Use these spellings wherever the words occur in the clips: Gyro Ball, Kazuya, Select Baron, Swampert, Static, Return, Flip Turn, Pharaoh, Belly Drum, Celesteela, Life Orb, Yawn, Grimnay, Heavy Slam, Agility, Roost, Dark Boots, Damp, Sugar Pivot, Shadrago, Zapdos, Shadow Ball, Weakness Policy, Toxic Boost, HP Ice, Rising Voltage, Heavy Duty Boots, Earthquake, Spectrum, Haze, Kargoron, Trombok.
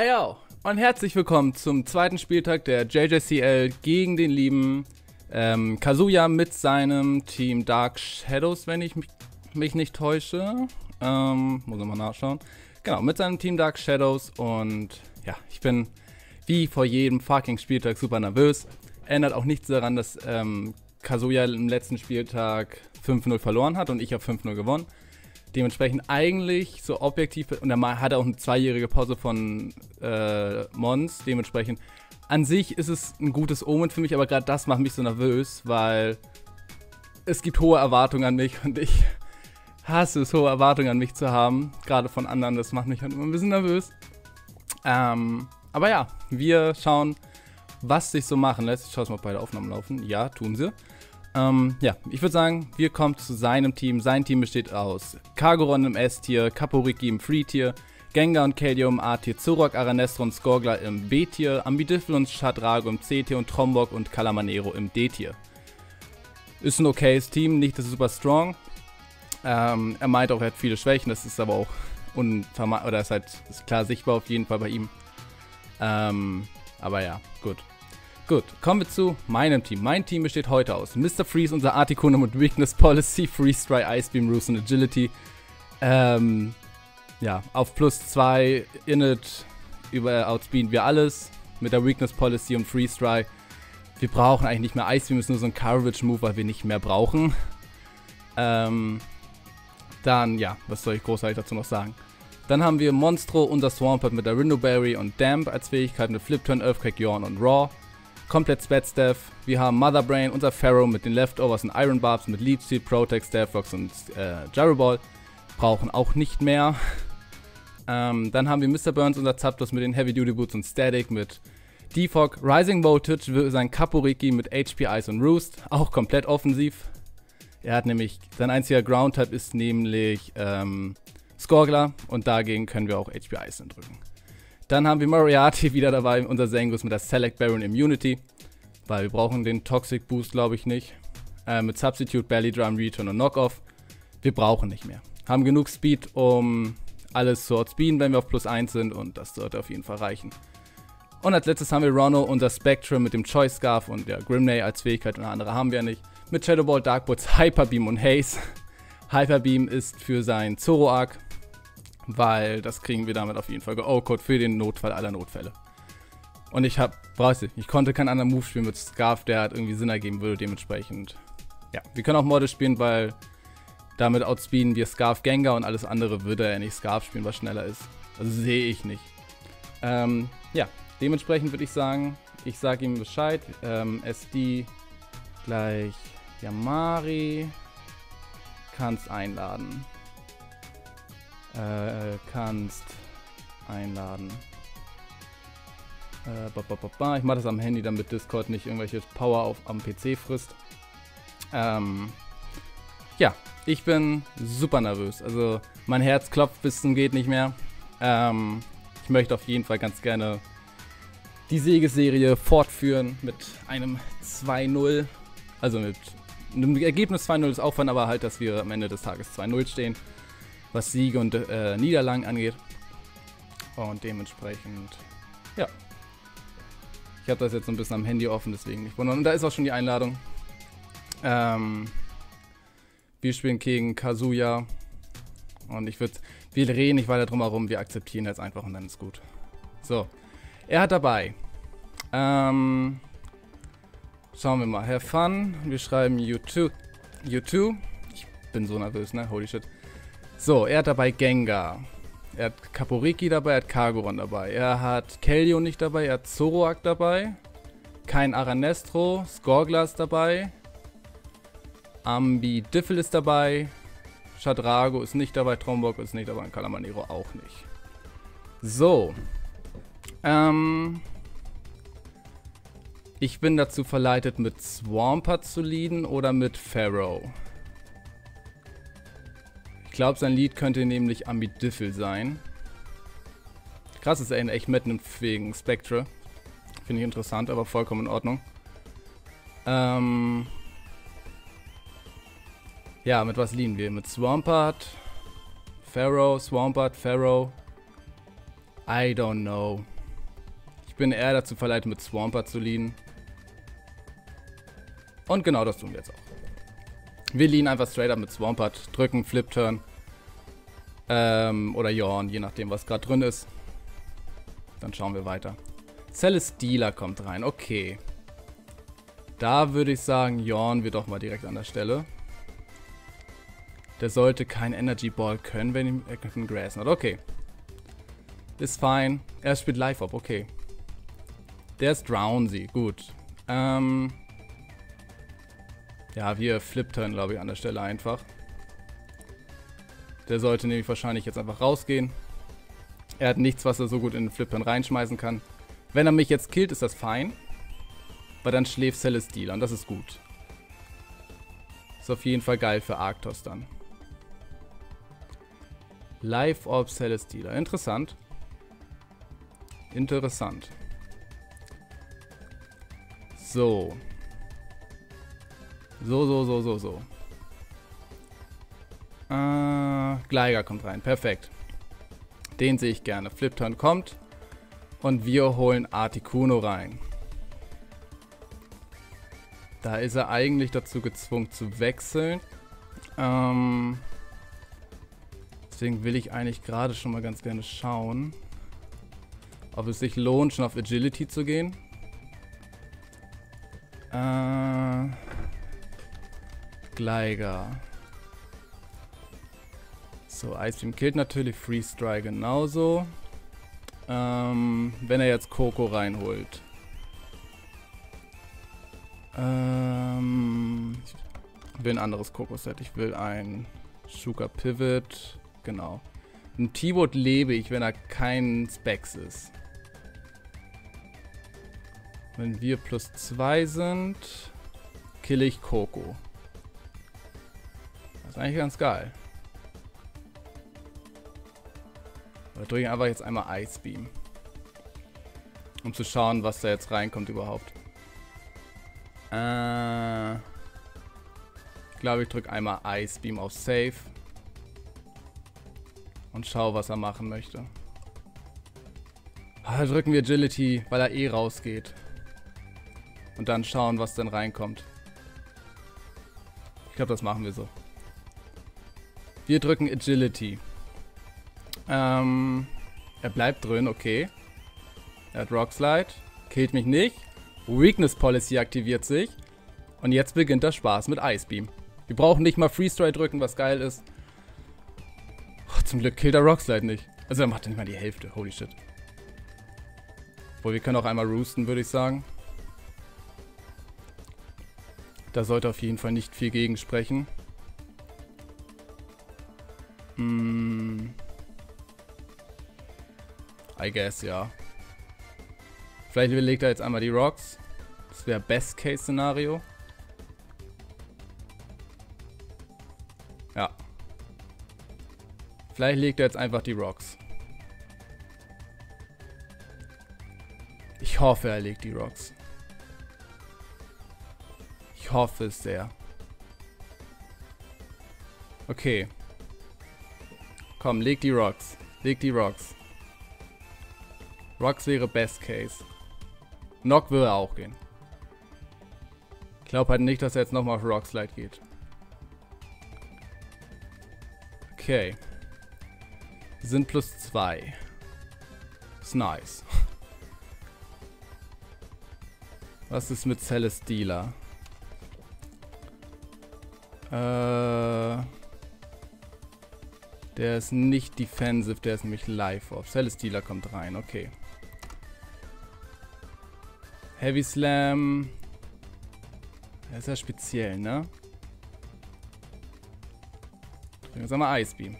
Ayo und herzlich willkommen zum zweiten Spieltag der JJCL gegen den lieben Kazuya mit seinem Team Dark Shadows, wenn ich mich nicht täusche. Muss ich mal nachschauen. Genau, mit seinem Team Dark Shadows, und ja, ich bin wie vor jedem fucking Spieltag super nervös. Ändert auch nichts daran, dass Kazuya im letzten Spieltag 5-0 verloren hat und ich habe 5-0 gewonnen. Dementsprechend eigentlich so objektiv, und er hatte auch eine zweijährige Pause von Mons, dementsprechend an sich ist es ein gutes Omen für mich, aber gerade das macht mich so nervös, weil es gibt hohe Erwartungen an mich und ich hasse es, hohe Erwartungen an mich zu haben, gerade von anderen, das macht mich halt immer ein bisschen nervös. Aber ja, wir schauen, was sich so machen lässt. Ich schaue es mal, ob beide Aufnahmen laufen. Ja, tun sie. Ja, ich würde sagen, wir kommen zu seinem Team. Sein Team besteht aus Kargoron im S-Tier, Kapu-Riki im Free-Tier, Gengar und Kadio im A-Tier, Zoroark, Aranestro und Skorgler im B-Tier, Ambidiffel und Shadrago im C-Tier und Trombok und Calamanero im D-Tier. Ist ein okayes Team, nicht das super strong. Er meint auch, er hat viele Schwächen, das ist aber auch oder ist halt klar sichtbar auf jeden Fall bei ihm. Aber ja, gut. Gut, kommen wir zu meinem Team. Mein Team besteht heute aus Mr. Freeze, unser Articuno mit Weakness Policy, Freeze Dry, Ice Beam, Roost und Agility. Ja, auf plus 2 Init outspeeden wir alles mit der Weakness Policy und Freeze Dry. Wir brauchen eigentlich nicht mehr Ice Beam, ist nur so ein Coverage Move, weil wir nicht mehr brauchen. Dann, ja, was soll ich großartig dazu noch sagen? Dann haben wir Monstro, unser Swampert mit der Rindoberry und Damp als Fähigkeit mit Flip Turn, Earthquake, Yawn und Raw. Komplett Spat-Staff. Wir haben Mother Brain, unser Pharaoh mit den Leftovers und Iron Barbs, mit Leech Seed, Protect, Staff, Rocks und Gyro Ball. Brauchen auch nicht mehr. Dann haben wir Mr. Burns, unser Zapdos mit den Heavy Duty Boots und Static, mit Defog, Rising Voltage, sein Kapu-Riki mit HP Ice und Roost. Auch komplett offensiv. Er hat nämlich, sein einziger Ground-Type ist nämlich Skorgler, und dagegen können wir auch HP Ice drücken. Dann haben wir Moriarty wieder dabei, unser Zangus mit der Select Baron Immunity, weil wir brauchen den Toxic Boost, glaube ich, nicht. Mit Substitute, Belly Drum, Return und Knockoff. Wir brauchen nicht mehr. Haben genug Speed, um alles zu outspeeden, wenn wir auf plus 1 sind, und das sollte auf jeden Fall reichen. Und als letztes haben wir Ronno, unser Spectrum mit dem Choice Scarf und der Grimnay als Fähigkeit, und eine andere haben wir ja nicht. Mit Shadow Ball, Dark Boots, Hyper Beam und Haze. Hyper Beam ist für sein Zoroark, weil das kriegen wir damit auf jeden Fall ge-O-Code für den Notfall aller Notfälle. Und ich konnte keinen anderen Move spielen mit Scarf, der hat irgendwie Sinn ergeben würde, dementsprechend. Ja, wir können auch Model spielen, weil damit outspeeden wir Scarf Gengar, und alles andere würde er nicht Scarf spielen, was schneller ist. Also sehe ich nicht. Ja, dementsprechend würde ich sagen, ich sage ihm Bescheid. SD gleich Yamari kannst einladen. Ich mache das am Handy, damit Discord nicht irgendwelche Power am PC frisst. Ja, ich bin super nervös. Also mein Herz klopft bis zum geht nicht mehr. Ich möchte auf jeden Fall ganz gerne die Siegesserie fortführen mit einem 2-0. Also mit einem Ergebnis 2-0 ist Aufwand, aber halt, dass wir am Ende des Tages 2-0 stehen, was Siege und Niederlagen angeht. Und dementsprechend, ja. Ich habe das jetzt so ein bisschen am Handy offen, deswegen nicht wundern. Und da ist auch schon die Einladung. Wir spielen gegen Kazuya. Und wir reden nicht weiter drum herum, wir akzeptieren jetzt einfach und dann ist gut. So, er hat dabei. Schauen wir mal, have fun. Wir schreiben U2. U2. Ich bin so nervös, ne? Holy shit. So, er hat dabei Gengar, er hat Kapu-Riki dabei, er hat Kargoron dabei, er hat Kadio nicht dabei, er hat Zoroark dabei, kein Aranestro, Skorgler ist dabei, Ambidiffel ist dabei, Shadrago ist nicht dabei, Trombok ist nicht dabei und Calamanero auch nicht. So, ich bin dazu verleitet, mit Swampert zu leaden oder mit Pharaoh. Ich glaube, sein Lead könnte nämlich Ambidiffel sein. Krass, dass er ihn echt mitnimmt wegen Spectre. Finde ich interessant, aber vollkommen in Ordnung. Ja, mit was liegen wir? Mit Swampert, Pharaoh, I don't know. Ich bin eher dazu verleitet, mit Swampert zu leaden. Und genau das tun wir jetzt auch. Wir leaden einfach straight up mit Swampert, drücken Flip Turn. Oder Yawn, je nachdem, was gerade drin ist. Dann schauen wir weiter. Celesteela kommt rein, okay. Da würde ich sagen, Yawn wir doch mal direkt an der Stelle. Der sollte kein Energy Ball können, wenn ihm ein Grass hat. Okay. Ist fine. Er spielt Life Orb, okay. Der ist Drownsy, gut. Ja, wir Flip Turn, glaube ich, an der Stelle einfach. Der sollte nämlich wahrscheinlich jetzt einfach rausgehen. Er hat nichts, was er so gut in den Flip Turn reinschmeißen kann. Wenn er mich jetzt killt, ist das fein. Weil dann schläft Celesteela und das ist gut. Ist auf jeden Fall geil für Arctos dann. Life Orb Celesteela. Interessant. Interessant. So. So. Gleiger kommt rein. Perfekt. Den sehe ich gerne. Flip Turn kommt. Und wir holen Articuno rein. Da ist er eigentlich dazu gezwungen zu wechseln. Deswegen will ich eigentlich gerade schon mal ganz gerne schauen, ob es sich lohnt, schon auf Agility zu gehen. Gleiger. So, Ice Beam killt natürlich, Freeze Dry genauso. Wenn er jetzt Coco reinholt. Ich will ein anderes Coco-Set. Ich will ein Sugar Pivot. Genau. Ein T-Bot lebe ich, wenn er kein Specs ist. Wenn wir plus 2 sind, kill ich Coco. Das ist eigentlich ganz geil. Wir drücken einfach jetzt einmal Ice Beam. Um zu schauen, was da jetzt reinkommt überhaupt. Ich glaube, ich drücke einmal Ice Beam auf Save. Und schaue, was er machen möchte. Da drücken wir Agility, weil er eh rausgeht. Und dann schauen, was denn reinkommt. Ich glaube, das machen wir so. Wir drücken Agility. Er bleibt drin, okay. Er hat Rockslide, killt mich nicht. Weakness Policy aktiviert sich. Und jetzt beginnt der Spaß mit Ice Beam. Wir brauchen nicht mal Freeze Dry drücken, was geil ist. Oh, zum Glück killt er Rockslide nicht. Also er macht nicht mal die Hälfte, holy shit. Obwohl, wir können auch einmal roosten, würde ich sagen. Da sollte auf jeden Fall nicht viel gegen sprechen. I guess, ja. Vielleicht überlegt er jetzt einmal die Rocks. Das wäre Best-Case-Szenario. Ja. Vielleicht legt er jetzt einfach die Rocks. Ich hoffe, er legt die Rocks. Ich hoffe es sehr. Okay. Komm, leg die Rocks. Leg die Rocks. Rocks wäre Best Case. Knock würde auch gehen. Ich glaube halt nicht, dass er jetzt nochmal auf Rockslide geht. Okay. Wir sind plus 2. Ist nice. Was ist mit Celesteela? Der ist nicht defensive, der ist nämlich Life Orb. Celesteela kommt rein, okay. Heavy Slam. Der ist ja speziell, ne? Jetzt haben wir Ice Beam.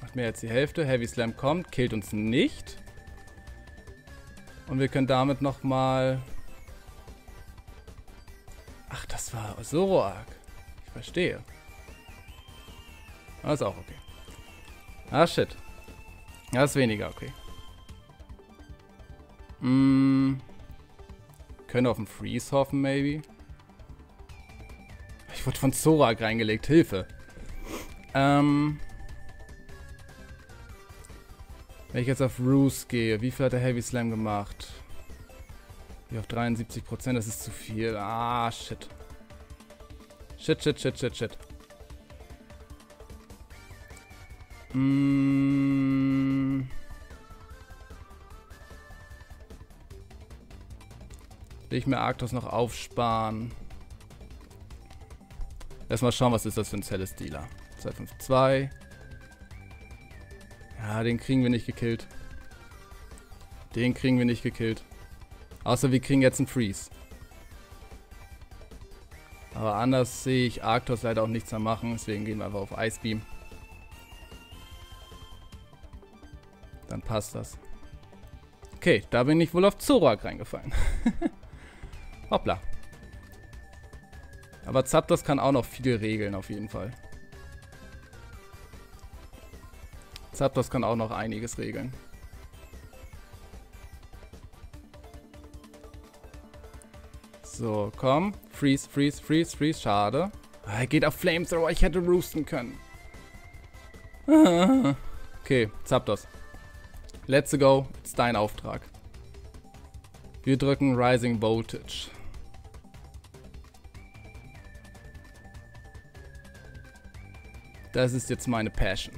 Macht mir jetzt die Hälfte. Heavy Slam kommt, killt uns nicht. Und wir können damit nochmal... Ach, das war Zoroark. Ich verstehe. Das ist auch okay. Ah, shit. Das ist weniger okay. Können auf den Freeze hoffen, maybe. Ich wurde von Zoroark reingelegt. Hilfe. Wenn ich jetzt auf Roos gehe, wie viel hat der Heavy Slam gemacht? Hier auf 73%, das ist zu viel. Ah, shit. Shit. Will ich mir Arctos noch aufsparen? Erstmal schauen, was ist das für ein Celesteela. 252. Ja, den kriegen wir nicht gekillt. Außer wir kriegen jetzt einen Freeze. Aber anders sehe ich Arctos leider auch nichts mehr machen. Deswegen gehen wir einfach auf Ice Beam. Dann passt das. Okay, da bin ich wohl auf Zoroark reingefallen. Hoppla. Aber Zapdos kann auch noch viel regeln, auf jeden Fall. Zapdos kann auch noch einiges regeln. So, komm. Freeze. Schade. Ah, er geht auf Flamethrower. Ich hätte roosten können. Ah. Okay, Zapdos. Let's go. Ist dein Auftrag. Wir drücken Rising Voltage. Das ist jetzt meine Passion.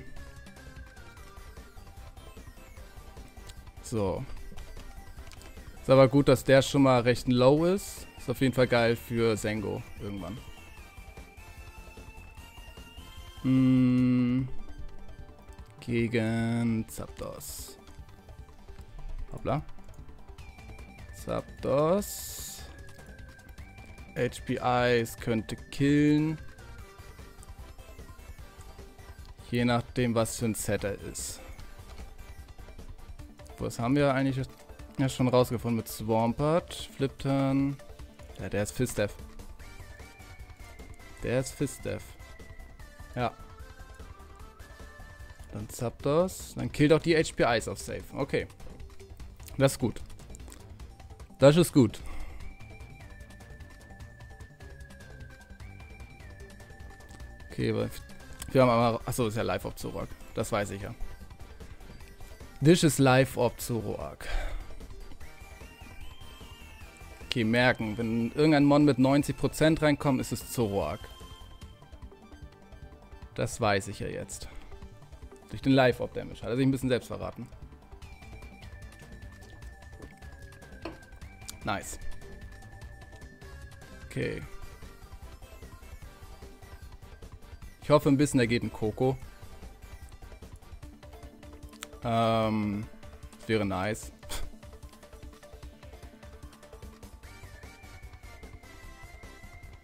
So. Ist aber gut, dass der schon mal recht low ist. Ist auf jeden Fall geil für Sengo irgendwann. Gegen Zapdos. Hoppla. Zapdos. HP Ice könnte killen. Je nachdem, was für ein Set er ist. Was haben wir eigentlich ja schon rausgefunden mit Swampert, Flip Turn. Ja, der ist Fistef. Ja. Dann Zapdos. Dann killt auch die HP Ice auf Safe. Okay. Das ist gut. Okay, aber wir haben aber... Achso, ist ja Life Orb Zoroark. Das weiß ich ja. Dish ist Life Orb Zoroark. Okay, merken. Wenn irgendein Mon mit 90% reinkommt, ist es Zoroark. Das weiß ich ja jetzt. Durch den Life Orb Damage. Hat er sich ein bisschen selbst verraten. Nice. Okay. Ich hoffe ein bisschen, da geht ein Coco. Das wäre nice.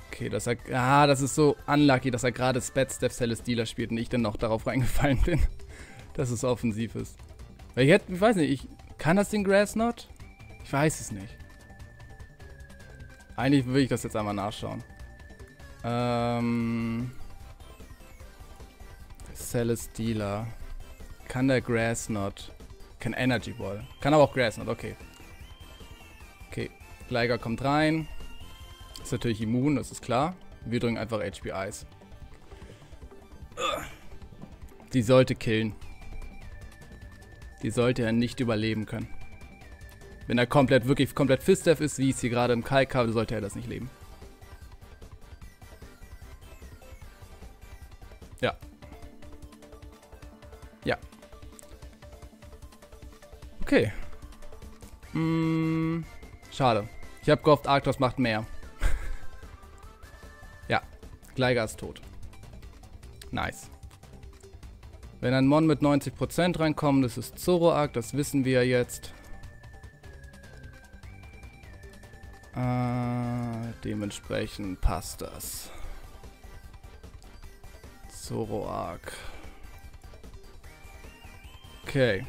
Okay, dass er... Ah, das ist so unlucky, dass er gerade Spetsdef Celesteela spielt und ich dann noch darauf reingefallen bin, dass es offensiv ist. Weil ich hätte... Ich weiß nicht, kann das den Grass Knot? Ich weiß es nicht. Eigentlich will ich das jetzt einmal nachschauen. Celesteela. Kann der Grass Knot? Kann Energy Ball. Kann aber auch Grass Knot, okay. Okay, Gleiger kommt rein. Ist natürlich immun, das ist klar. Wir drücken einfach HP Ice. Die sollte killen. Die sollte ja nicht überleben können. Wenn er wirklich komplett Fistef ist, wie es hier gerade im Kalk habe, sollte er das nicht leben. Ja. Okay. Schade. Ich habe gehofft, Arctos macht mehr. Ja. Gleiger ist tot. Nice. Wenn ein Mon mit 90% reinkommt, das ist Zoroark. Das wissen wir jetzt. Dementsprechend passt das. Zoroark. Okay.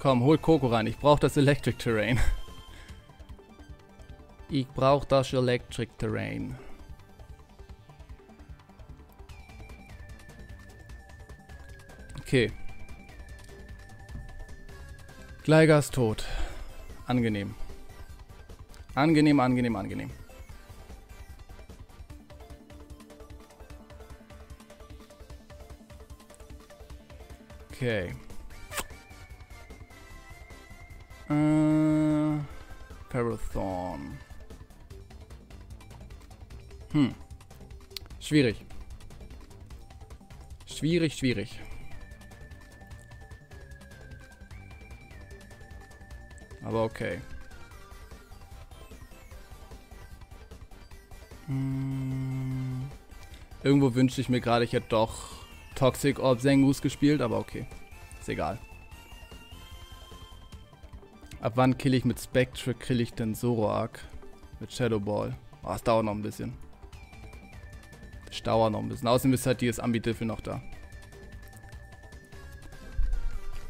Komm, hol Coco rein. Ich brauche das Electric Terrain. Okay. Gleiger ist tot. Angenehm. Angenehm. Okay. Ferrothorn. Schwierig. Schwierig, schwierig. Aber okay. Irgendwo wünschte ich mir gerade, ich hätte doch Toxic Orb Sengus gespielt, aber okay. Ist egal. Ab wann kill ich mit Spectre, kill ich denn Zoroark? Mit Shadow Ball. Oh, es dauert noch ein bisschen. Es dauert noch ein bisschen. Außerdem ist halt dieses Ambi-Diffel noch da.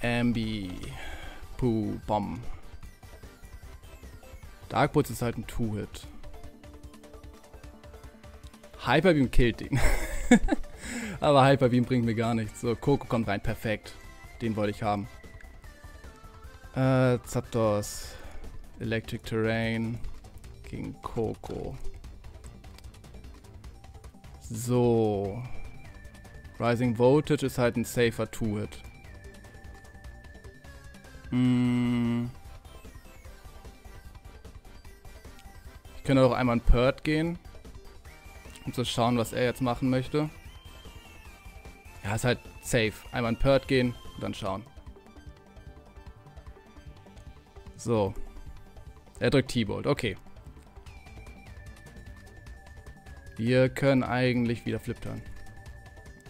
Ambi. Puh, Bomb. Dark Pulse ist halt ein Two-Hit. Hyper Beam killt Ding. Aber Hyper Beam bringt mir gar nichts. So, Coco kommt rein. Perfekt. Den wollte ich haben. Zapdos. Electric Terrain. Gegen Coco. So. Rising Voltage ist halt ein safer Two-Hit. Ich könnte auch einmal in Pert gehen. Um zu schauen, was er jetzt machen möchte. Ja, ist halt safe. Einmal in Pert gehen und dann schauen. So. Er drückt T-Bolt. Okay. Wir können eigentlich wieder Flip Turn.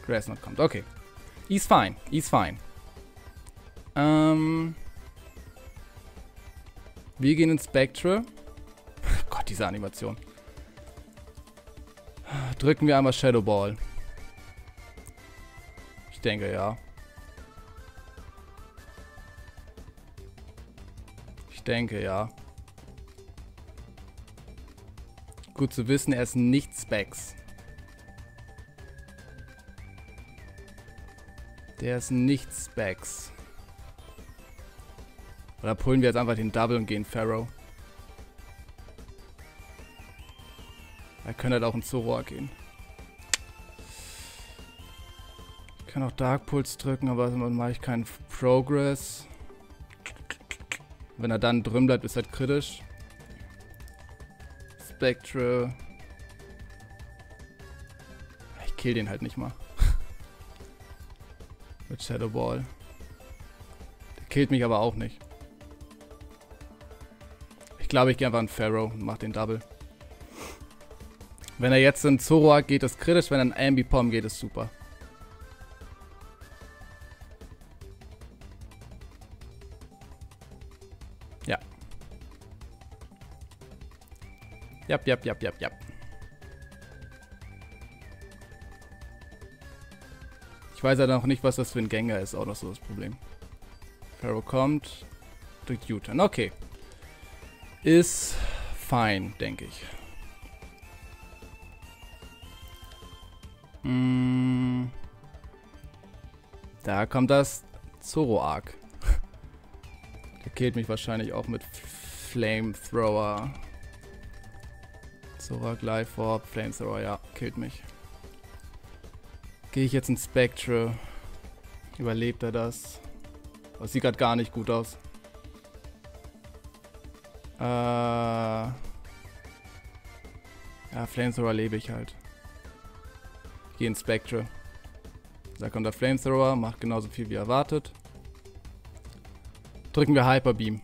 Grassnot kommt. Okay. He's fine. He's fine. Wir gehen in Spectre. Oh Gott, diese Animation. Drücken wir einmal Shadow Ball. Ich denke, ja. Ich denke, ja. Gut zu wissen, er ist nicht Specs. Der ist nicht Specs. Oder pullen wir jetzt einfach den Double und gehen Pharaoh. Da könnte halt auch ein Zoroark gehen. Ich kann auch Dark Pulse drücken, aber dann mache ich keinen Progress. Wenn er dann drin bleibt, ist halt kritisch. Spectre. Ich kill den halt nicht mal. Mit Shadow Ball. Der killt mich aber auch nicht. Ich glaube, ich gehe einfach in Pharaoh und mache den Double. Wenn er jetzt in Zoroark geht, ist kritisch. Wenn er in Ambipom geht, ist super. Ja. Jap, jap, jap, jap, jap. Ich weiß ja noch nicht, was das für ein Gengar ist. Auch noch so das Problem. Pharaoh kommt. Drückt U-Turn. Okay. Ist fein, denke ich. Da kommt das Zoroark. Der killt mich wahrscheinlich auch mit Flamethrower. Zoroark, Life Orb, Flamethrower, ja, killt mich. Gehe ich jetzt in Spectre? Überlebt er das? Das sieht gerade gar nicht gut aus. Ja, Flamethrower lebe ich halt. Ich gehe in Spectre. Da kommt der Flamethrower, macht genauso viel wie erwartet. Drücken wir Hyper Beam.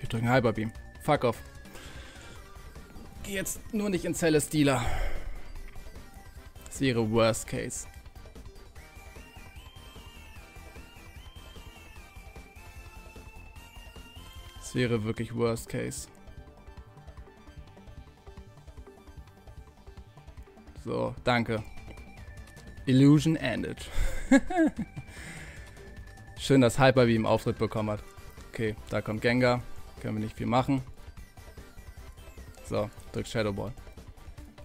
Wir drücken Hyper Beam. Fuck off. Geh jetzt nur nicht in Celesteela. Das wäre Worst Case. Das wäre wirklich Worst Case. So, danke. Illusion ended. Schön, dass Hyper Beam Auftritt bekommen hat. Okay, da kommt Gengar. Können wir nicht viel machen. So, drück Shadow Ball.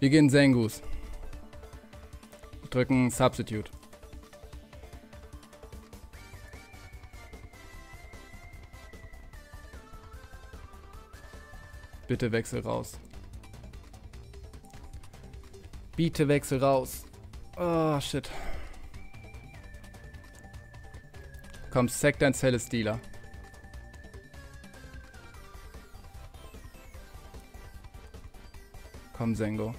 Wir gehen Sengus. Wir drücken Substitute. Bitte wechsel raus. Biete Wechsel raus. Oh, shit. Komm, sack dein Celesteela. Komm, Sengo.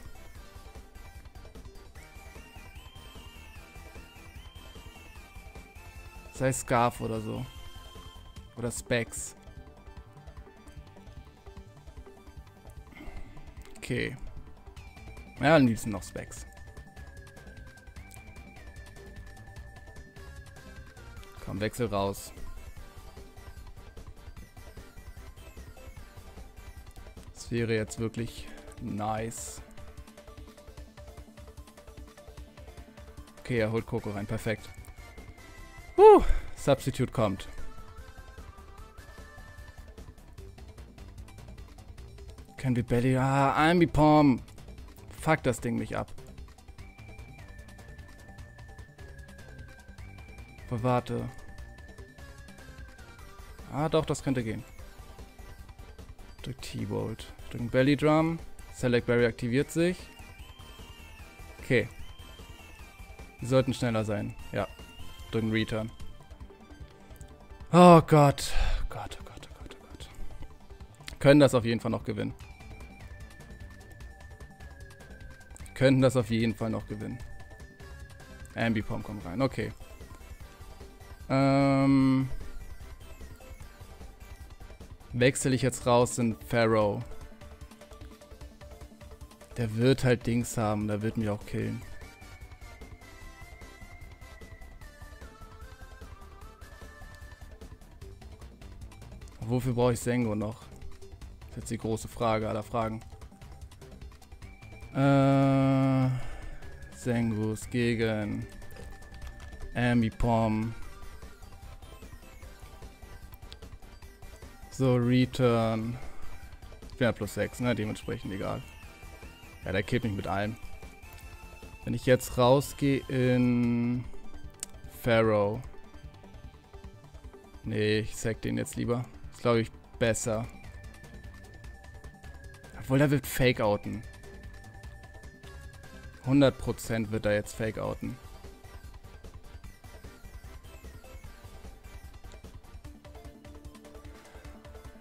Sei Scarf oder so. Oder Specs. Okay. Ja, am liebsten noch Specs. Komm, wechsel raus. Das wäre jetzt wirklich nice. Okay, er holt Coco rein. Perfekt. Substitute kommt. Können wir Belly... Ah, Ambipom. Fuck das Ding mich ab. Aber warte. Ah, doch, das könnte gehen. Drück T-Bolt. Drück Belly Drum. Select Barry aktiviert sich. Okay. Wir sollten schneller sein. Ja. Drücken Return. Oh Gott. Oh Gott, oh Gott, oh Gott, oh Gott. Können das auf jeden Fall noch gewinnen. Könnten das auf jeden Fall noch gewinnen. Ambipom kommt rein, okay. Wechsel ich jetzt raus in Pharaoh. Der wird halt Dings haben, der wird mich auch killen. Wofür brauche ich Sengo noch? Das ist jetzt die große Frage aller Fragen. Sengus gegen Ambipom. So, Return. Ich bin ja plus 6, ne? Dementsprechend egal. Ja, der killt mich mit allem. Wenn ich jetzt rausgehe in Pharaoh. Nee, ich sack den jetzt lieber. Ist, glaube ich, besser. Obwohl, der wird Fake-Outen. 100% wird er jetzt Fake-Outen.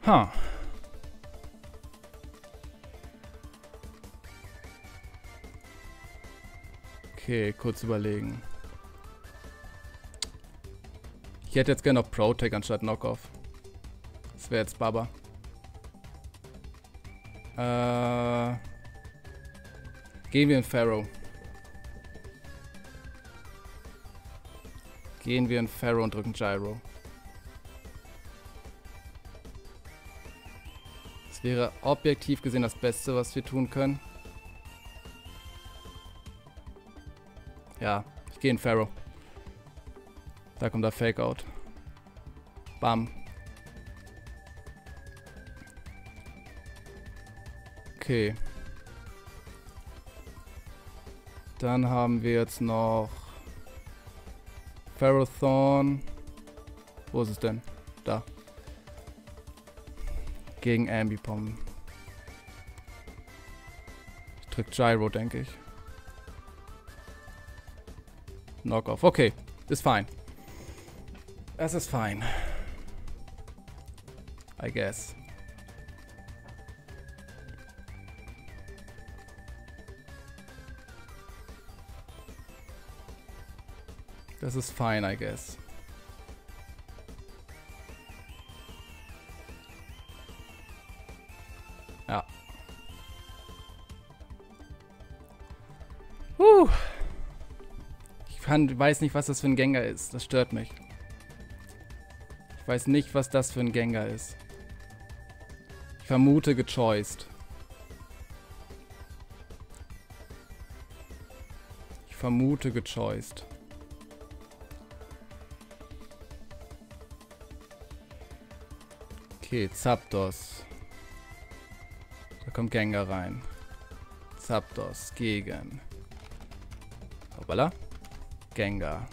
Ha. Okay, kurz überlegen. Ich hätte jetzt gerne noch Protect anstatt Knockoff. Das wäre jetzt Baba. Gehen wir in Pharaoh. Gehen wir in Pharaoh und drücken Gyro. Das wäre objektiv gesehen das Beste, was wir tun können. Ja, ich gehe in Pharaoh. Da kommt der Fake-Out. Bam. Okay. Dann haben wir jetzt noch Pharaoh Thorn. Wo ist es denn? Da. Gegen Ambipom. Ich drück Gyro, denke ich. Knockoff. Okay, ist fein. Es ist fein. I guess. Das ist fein, I guess. Ja. Ich weiß nicht, was das für ein Gengar ist. Das stört mich. Ich weiß nicht, was das für ein Gengar ist. Ich vermute gechoiced. Ich vermute gechoiced. Okay, Zapdos. Da kommt Gengar rein. Zapdos gegen... Hoppala. Gengar.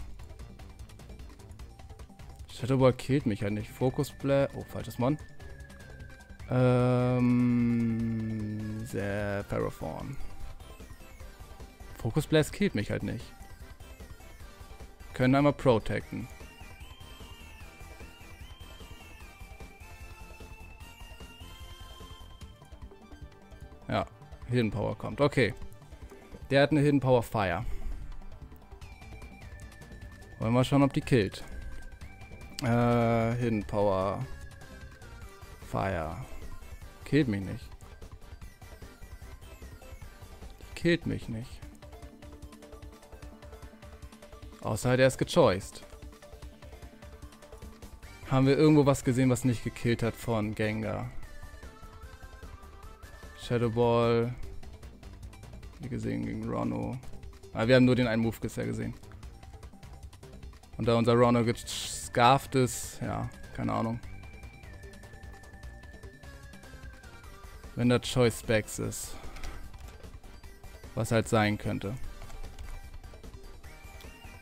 Shadow Ball killt mich halt nicht. Focus Blast. Oh, falsches Mon. Der Paraform. Focus Blast killt mich halt nicht. Können einmal protecten. Ja, Hidden Power kommt. Okay. Der hat eine Hidden Power Fire. Wollen wir schauen, ob die killt. Hidden Power Fire. Killt mich nicht. Die killt mich nicht. Außer der ist gechoiced. Haben wir irgendwo was gesehen, was nicht gekillt hat von Gengar? Shadow Ball. Wir gesehen gegen Rono. Ah, wir haben nur den einen Move bisher gesehen. Und da unser Rono gescarft ist, ja, keine Ahnung. Wenn da Choice Specs ist. Was halt sein könnte.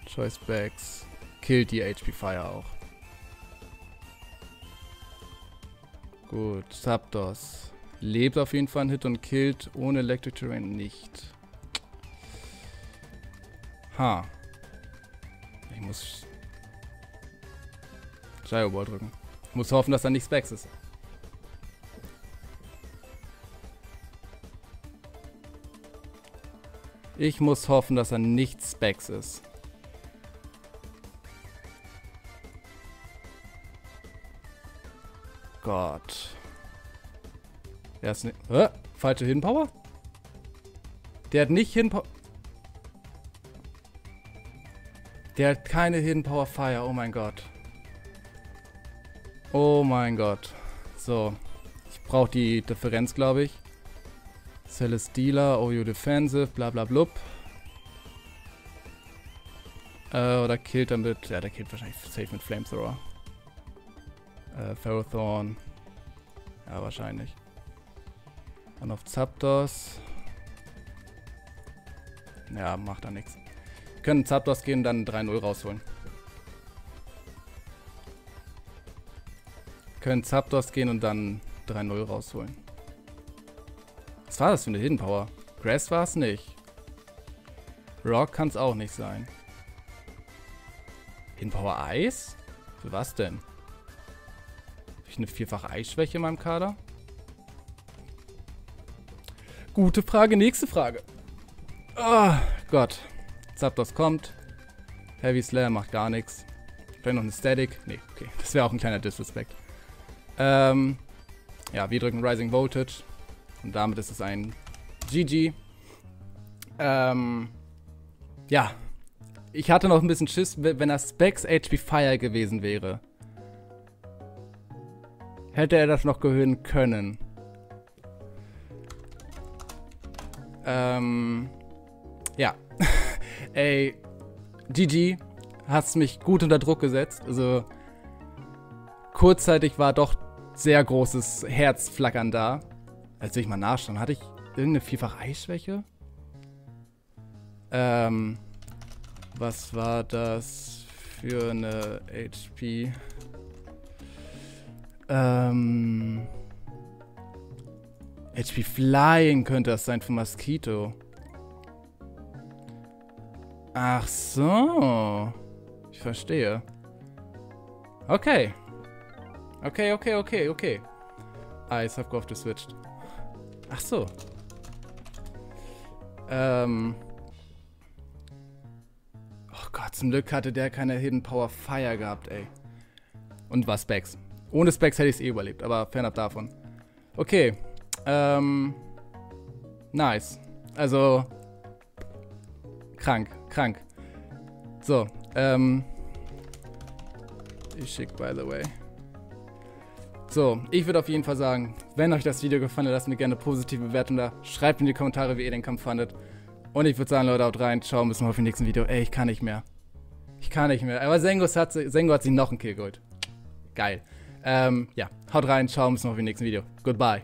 Choice Specs killt die HP Fire auch. Gut, Zapdos. Lebt auf jeden Fall ein Hit und killt ohne Electric Terrain nicht. Ha. Ich muss Gyro Ball drücken. Ich muss hoffen, dass da nicht Specs ist. Ich muss hoffen, dass da nicht Specs ist. Gott. Der ist nicht. Falsche Hidden Power? Der hat nicht Hidden Power. Der hat keine Hidden Power Fire. Oh mein Gott. Oh mein Gott. So. Ich brauche die Differenz, glaube ich. Celesteela, OU Defensive, bla bla blub. Oder killt damit. Ja, der killt wahrscheinlich safe mit Flamethrower. Pharaoh Thorn. Ja, wahrscheinlich. Dann auf Zapdos. Ja, macht da nichts. Wir können Zapdos gehen und dann 3-0 rausholen. Wir können Zapdos gehen und dann 3-0 rausholen. Was war das für eine Hidden Power? Grass war es nicht. Rock kann es auch nicht sein. Hidden Power Eis? Für was denn? Habe ich eine vierfache Eisschwäche in meinem Kader? Gute Frage, nächste Frage. Oh Gott. Zapdos kommt. Heavy Slam macht gar nichts. Vielleicht noch eine Static. Nee, okay. Das wäre auch ein kleiner Disrespect. Ja, wir drücken Rising Voltage. Und damit ist es ein GG. Ja. Ich hatte noch ein bisschen Schiss, wenn er Specs HP Fire gewesen wäre. Hätte er das noch gewinnen können. Ja. Ey, GG, hast mich gut unter Druck gesetzt. Also, kurzzeitig war doch sehr großes Herzflackern da. Als ich mal nachschauen, hatte ich irgendeine vierfache Eisschwäche? Was war das für eine HP? HP Flying könnte das sein für Mosquito. Ach so. Ich verstehe. Okay. Okay. Eis hab gehofft, geswitcht. Ach so. Oh Gott, zum Glück hatte der keine Hidden Power Fire gehabt, ey. Und war Specs. Ohne Specs hätte ich es eh überlebt, aber fernab davon. Okay. Nice. Also, krank. So, ich schick, by the way. So, ich würde auf jeden Fall sagen, wenn euch das Video gefallen hat, lasst mir gerne eine positive Bewertung da. Schreibt in die Kommentare, wie ihr den Kampf fandet. Und ich würde sagen, Leute, haut rein. Ciao, bis zum nächsten Video. Ey, ich kann nicht mehr. Aber Sengo hat sich noch einen Kill geholt. Geil. Ja, haut rein. Ciao, bis zum nächsten Video. Goodbye.